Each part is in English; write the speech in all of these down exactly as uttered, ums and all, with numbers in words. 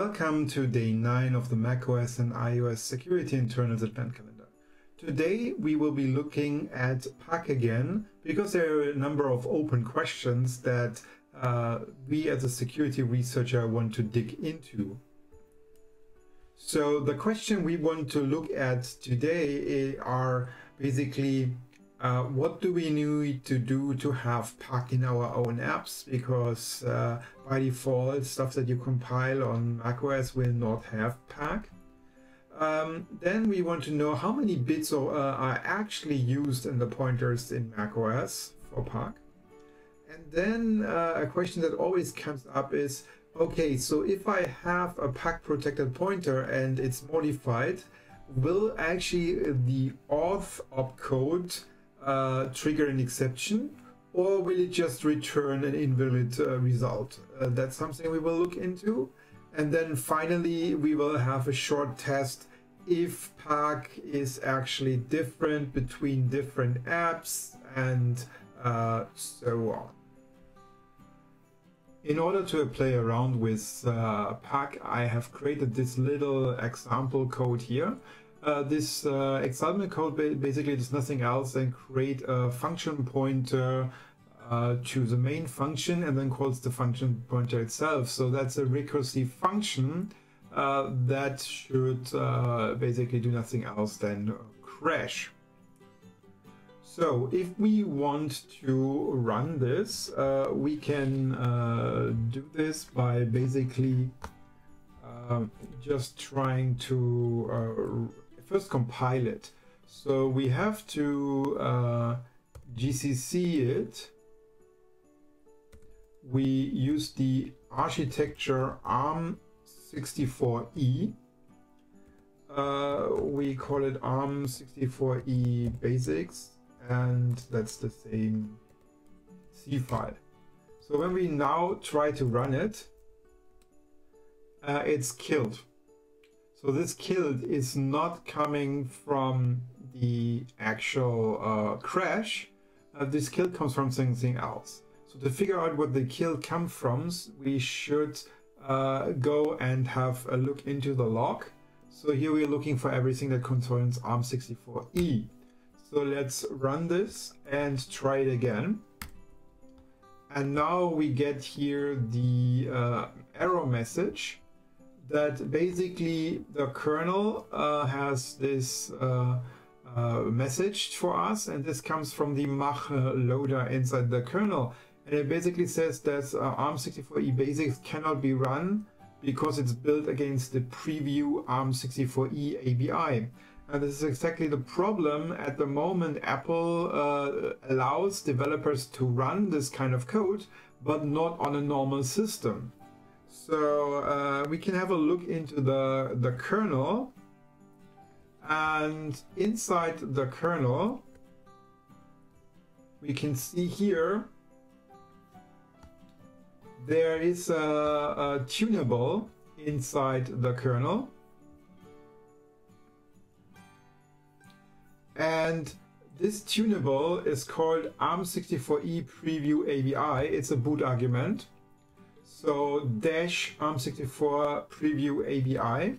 Welcome to day nine of the macOS and iOS Security Internals Advent Calendar. Today we will be looking at P A C again, because there are a number of open questions that uh, we as a security researcher want to dig into. So the question we want to look at today are basically uh, what do we need to do to have P A C in our own apps, because uh, by default stuff that you compile on macOS will not have P A C. Um, then we want to know how many bits or, uh, are actually used in the pointers in macOS for P A C. And then uh, a question that always comes up is, okay, so if I have a P A C protected pointer and it's modified, will actually the auth opcode uh, trigger an exception, or will it just return an invalid uh, result? Uh, that's something we will look into. And then finally, we will have a short test if P A C is actually different between different apps and uh, so on. In order to play around with uh, P A C, I have created this little example code here. Uh, this uh, example code basically does nothing else than create a function pointer uh, to the main function and then calls the function pointer itself. So that's a recursive function uh, that should uh, basically do nothing else than crash. So if we want to run this, uh, we can uh, do this by basically uh, just trying to uh, first compile it. So we have to uh, G C C it. We use the architecture ARM sixty-four E. Uh, we call it ARM sixty-four E basics. And that's the same C file. So when we now try to run it, uh, it's killed. So this killed is not coming from the actual uh, crash. Uh, this killed comes from something else. So to figure out what the killed comes from, we should uh, go and have a look into the log. So here we're looking for everything that concerns ARM sixty-four E. So let's run this and try it again. And now we get here the uh, error message that basically the kernel uh, has this uh, uh, message for us. And this comes from the Mach loader inside the kernel. And it basically says that uh, ARM sixty-four E basics cannot be run because it's built against the preview ARM sixty-four E A B I. And this is exactly the problem. At the moment, Apple uh, allows developers to run this kind of code, but not on a normal system. So uh, we can have a look into the, the kernel. And inside the kernel, we can see here, there is a, a tunable inside the kernel. And this tunable is called ARM sixty-four E preview A B I. It's a boot argument. So dash ARM sixty-four preview A B I.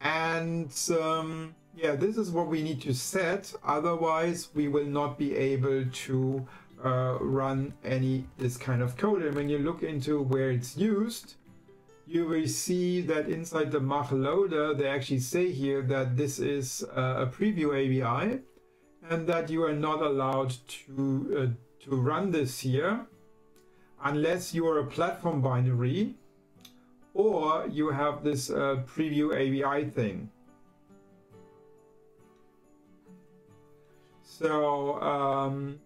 And um, yeah, this is what we need to set. Otherwise, we will not be able to uh, run any this kind of code. And when you look into where it's used, you will see that inside the Mach loader, they actually say here that this is uh, a preview A B I and that you are not allowed to, uh, to run this here unless you are a platform binary or you have this uh, preview A B I thing. So um,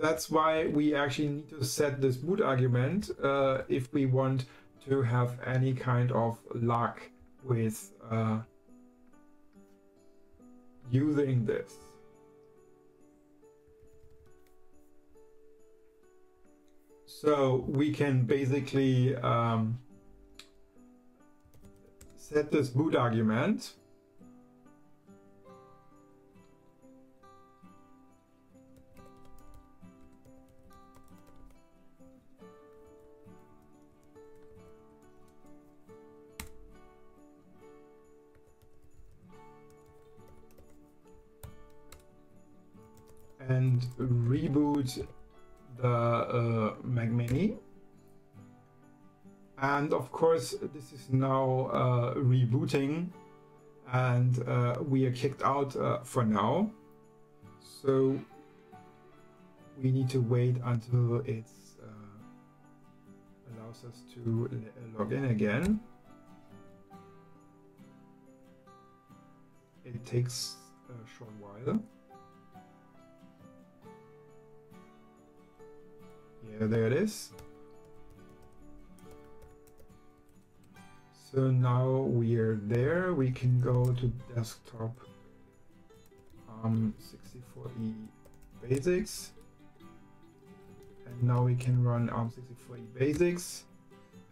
that's why we actually need to set this boot argument uh, if we want to have any kind of luck with uh, using this. So we can basically um, set this boot argument. and reboot the uh, Mac Mini. And of course, this is now uh, rebooting, and uh, we are kicked out uh, for now. So we need to wait until it uh, allows us to log in again. It takes a short while. Yeah, there it is. So now we are there. We can go to desktop um, sixty forty basics. And now we can run ARM sixty forty basics.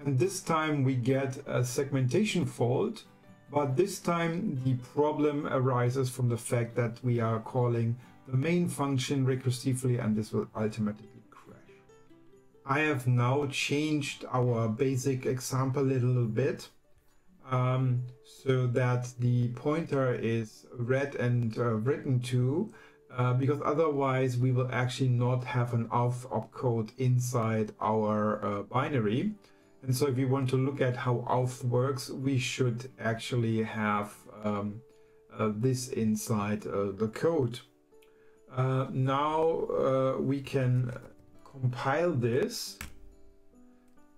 And this time we get a segmentation fault. But this time the problem arises from the fact that we are calling the main function recursively, and this will ultimately crash. I have now changed our basic example a little bit um, so that the pointer is read and uh, written to, uh, because otherwise we will actually not have an auth opcode inside our uh, binary. And so if you want to look at how auth works, we should actually have um, uh, this inside uh, the code. Uh, now uh, we can compile this,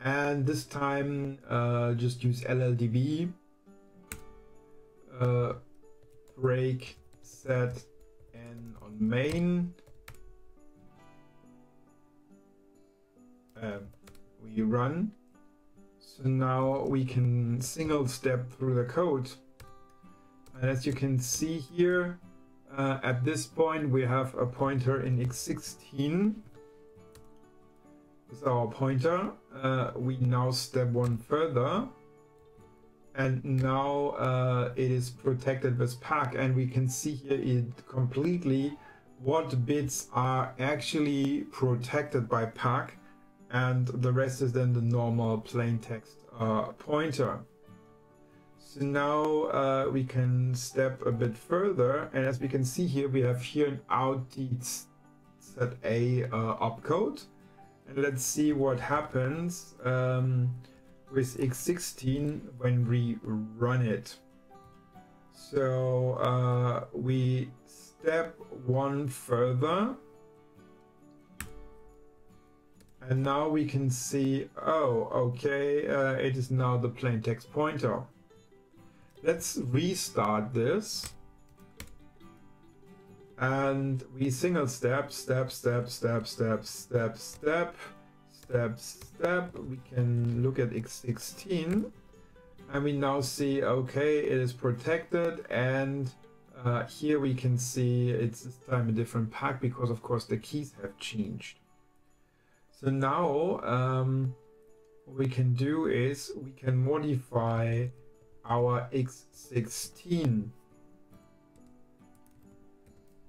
and this time uh, just use L L D B uh, break set n on main. Uh, we run. So now we can single step through the code. And as you can see here, uh, at this point we have a pointer in x sixteen. It's our pointer. Uh, we now step one further. And now uh, it is protected with pack. And we can see here it completely what bits are actually protected by pack. And the rest is then the normal plain text uh, pointer. So now uh, we can step a bit further, and as we can see here, we have here an outDetA uh, opcode. And let's see what happens um, with x sixteen when we run it. So uh, we step one further. And now we can see, oh, okay, uh, it is now the plain text pointer. Let's restart this. And we single step, step, step, step, step, step, step, step, step. We can look at x sixteen. And we now see, okay, it is protected. And uh, here we can see it's this time a different pack because, of course, the keys have changed. So now um, what we can do is we can modify our x sixteen.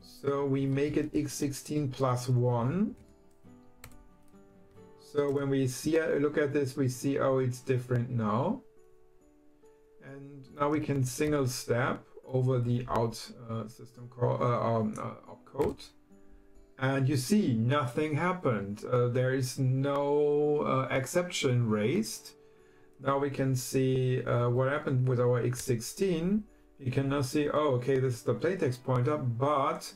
So we make it x sixteen plus one. So when we see look at this, we see, oh, it's different now. And now we can single step over the out uh, system call uh, um, uh, opcode. And you see, nothing happened. Uh, there is no uh, exception raised. Now we can see uh, what happened with our x sixteen. You can now see, oh, okay, this is the plaintext pointer, but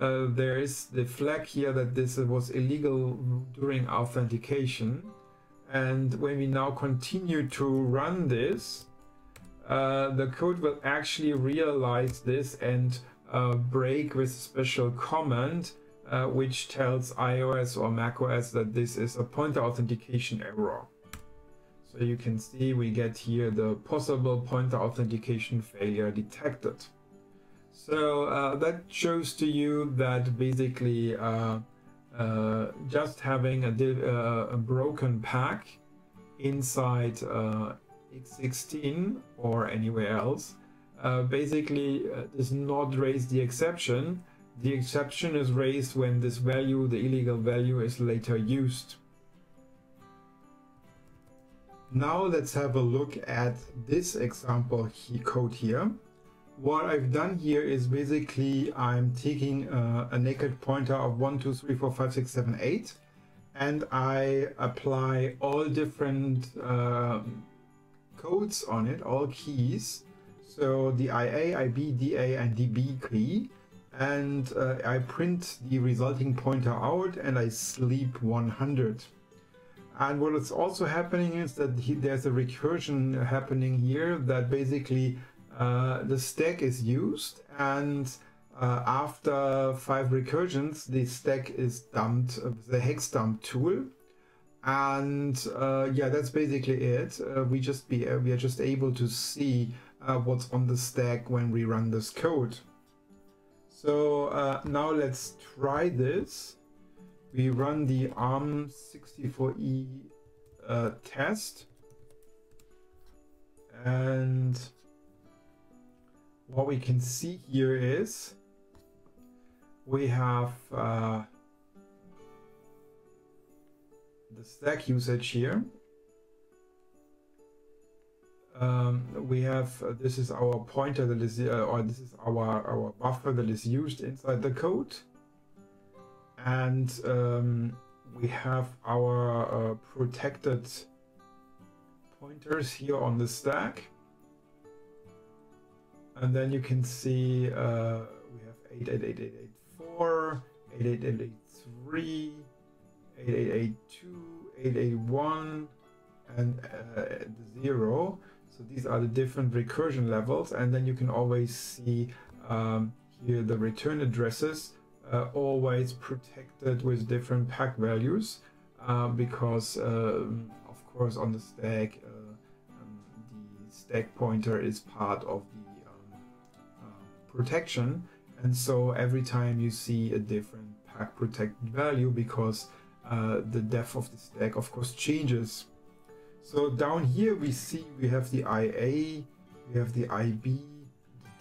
uh, there is the flag here that this was illegal during authentication. And when we now continue to run this, uh, the code will actually realize this and uh, break with a special command Uh, which tells iOS or macOS that this is a pointer authentication error. So you can see we get here the possible pointer authentication failure detected. So uh, that shows to you that basically uh, uh, just having a, div uh, a broken pack inside uh, x sixteen or anywhere else uh, basically uh, does not raise the exception. The exception is raised when this value, the illegal value, is later used. Now let's have a look at this example code here. what I've done here is basically I'm taking a, a naked pointer of one, two, three, four, five, six, seven, eight, and I apply all different uh, codes on it, all keys. So the I A, I B, D A, and D B key. And uh, I print the resulting pointer out and I sleep one hundred. And what is also happening is that he, there's a recursion happening here that basically uh, the stack is used, and uh, after five recursions the stack is dumped, uh, the hex dump tool. And uh, yeah, that's basically it. Uh, we just be uh, we are just able to see uh, what's on the stack when we run this code. So uh, now let's try this. We run the ARM sixty-four E uh, test, and what we can see here is we have uh, the stack usage here. Um, we have uh, this is our pointer that is, uh, or this is our our buffer that is used inside the code, and um, we have our uh, protected pointers here on the stack, and then you can see uh, we have eight eight eight eight four, eight eight eight eight three, eight eight eight two, eight eight one, and uh, the zero. So these are the different recursion levels, and then you can always see um, here the return addresses, uh, always protected with different pack values, uh, because um, of course on the stack uh, um, the stack pointer is part of the um, uh, protection, and so every time you see a different pack protected value, because uh, the depth of the stack of course changes. So down here we see we have the I A, we have the I B,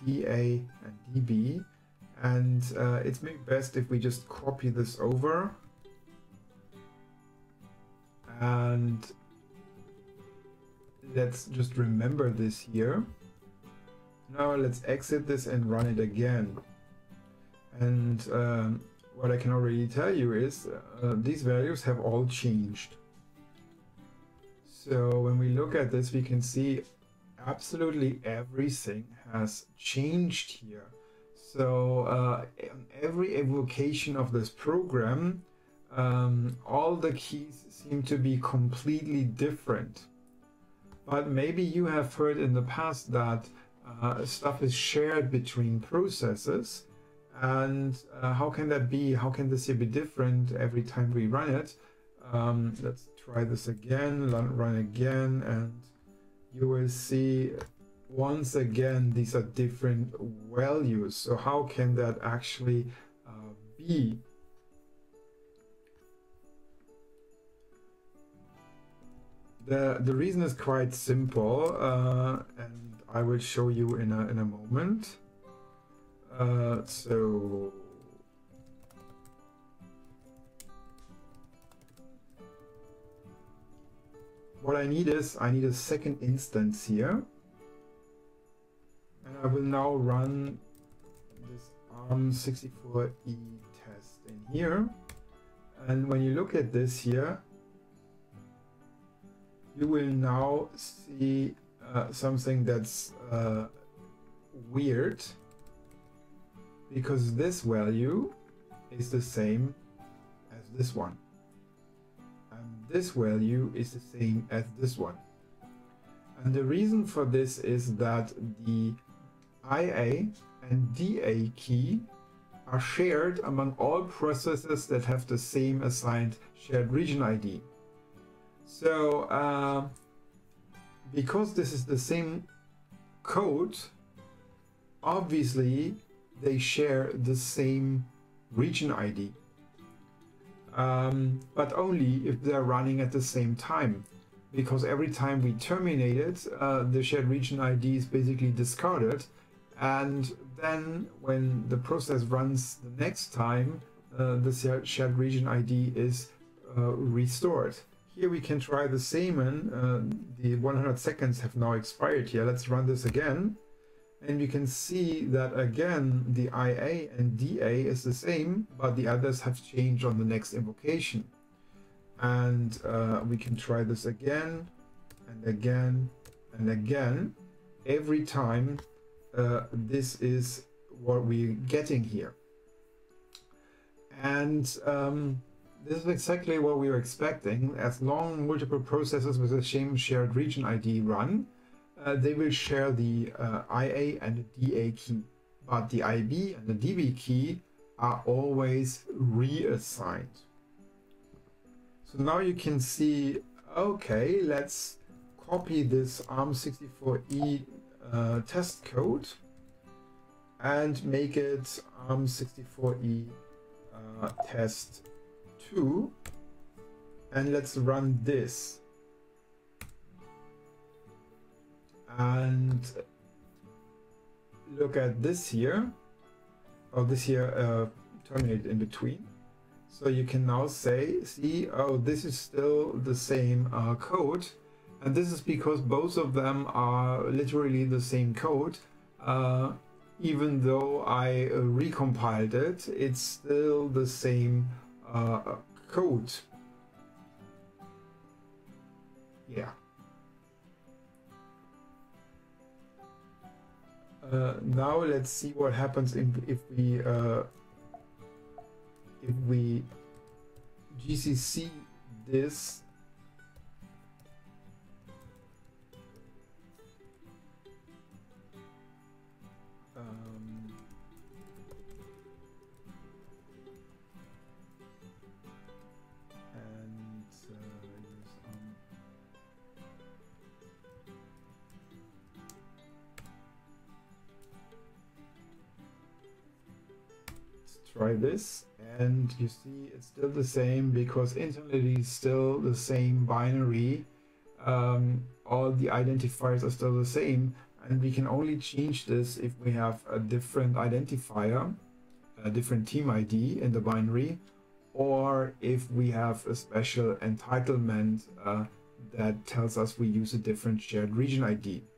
the D A, and D B, and uh, it's maybe best if we just copy this over and let's just remember this here. Now let's exit this and run it again, and um, what I can already tell you is uh, these values have all changed. So when we look at this, we can see absolutely everything has changed here. So uh, on every evocation of this program, um, all the keys seem to be completely different. But maybe you have heard in the past that uh, stuff is shared between processes. And uh, how can that be? How can this be different every time we run it? Um, let's try this again, run again, and you will see once again these are different values. So how can that actually uh, be? The, the reason is quite simple, uh, and I will show you in a, in a moment. Uh, so... What I need is, I need a second instance here, and I will now run this ARM sixty-four E test in here, and when you look at this here, you will now see uh, something that's uh, weird, because this value is the same as this one. This value is the same as this one, and the reason for this is that the I A and D A key are shared among all processes that have the same assigned shared region I D. So uh, because this is the same code, obviously they share the same region I D. Um, but only if they're running at the same time, because every time we terminate it, uh, the shared region I D is basically discarded, and then when the process runs the next time, uh, the shared region I D is uh, restored. Here we can try the same, and uh, the one hundred seconds have now expired here. Let's run this again, And you can see that again, the I A and D A is the same, but the others have changed on the next invocation. And uh, we can try this again and again and again. Every time, uh, this is what we're getting here. And um, this is exactly what we were expecting. As long multiple processes with the same shared region I D run, Uh, they will share the uh, I A and the D A key, but the I B and the D B key are always reassigned. So now you can see, okay, let's copy this A R M sixty-four E uh, test code and make it A R M sixty-four E uh, test two, and let's run this. And look at this here, or oh, this here uh, terminated in between. So you can now say, see, oh, this is still the same uh, code. And this is because both of them are literally the same code. Uh, even though I uh, recompiled it, it's still the same uh, code. Yeah. Uh, now let's see what happens if, if we uh, if we G C C this um, and uh, use um, try this, and you see it's still the same because internally it's still the same binary. Um, all the identifiers are still the same, and we can only change this if we have a different identifier, a different team I D in the binary, or if we have a special entitlement uh, that tells us we use a different shared region I D.